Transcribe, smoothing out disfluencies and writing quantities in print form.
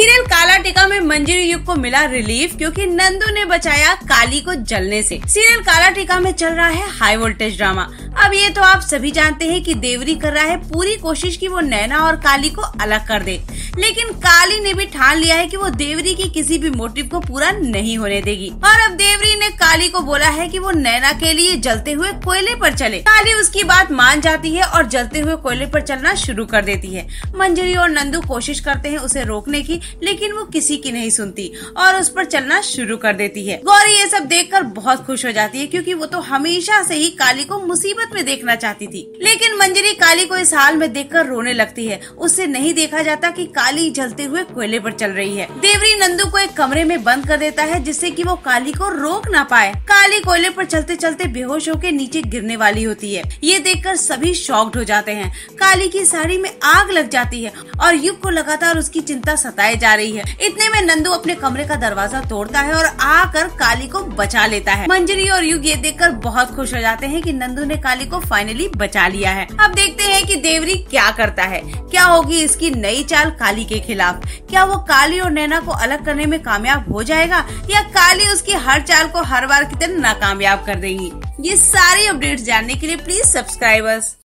Serial काला टिका में मंजरी युग को मिला रिलीफ क्योंकि नंदू ने बचाया काली को जलने से। सीरियल काला टिका में चल रहा है हाई वोल्टेज ड्रामा। अब ये तो आप सभी जानते हैं कि देवरी कर रहा है पूरी कोशिश कि वो नैना और काली को अलग कर दे, लेकिन काली ने भी ठान लिया है कि वो देवरी की किसी भी मोटिव को पूरा नहीं होने देगी। और अब देवरी ने काली को बोला है कि वो नैना के लिए जलते हुए कोयले पर चले। काली उसकी बात मान जाती है और जलते हुए कोयले पर चलना शुरू कर देती है। मंजरी और नंदू कोशिश करते हैं उसे रोकने की, लेकिन वो किसी की नहीं सुनती और उस पर चलना शुरू कर देती है। गौरी ये सब देखकर बहुत खुश हो जाती है क्योंकि वो तो हमेशा से ही काली को मुसीबत में देखना चाहती थी। लेकिन मंजरी काली को इस हाल में देखकर रोने लगती है। उससे नहीं देखा जाता कि काली जलते हुए कोयले पर चल रही है। देवरी नंदू को एक कमरे में बंद कर देता है जिससे कि वो काली को रोक ना पाए। काली कोयले पर चलते चलते बेहोश होकर नीचे गिरने वाली होती है। ये देखकर सभी शॉक्ड हो जाते हैं। काली की साड़ी में आग लग जाती है और युग को लगातार उसकी चिंता सताए जा रही है। इतने में नंदू अपने कमरे का दरवाजा तोड़ता है और आकर काली को बचा लेता है। मंजरी और युग ये देखकर बहुत खुश हो जाते हैं कि नंदू ने काली को फाइनली बचा लिया है। अब देखते हैं कि देवरी क्या करता है, क्या होगी इसकी नई चाल काली के खिलाफ। क्या वो काली और नैना को अलग करने में कामयाब हो जाएगा या काली उसकी हर चाल को हर बार की तरह नाकामयाब कर देगी। ये सारी अपडेट्स जानने के लिए प्लीज सब्सक्राइब अस।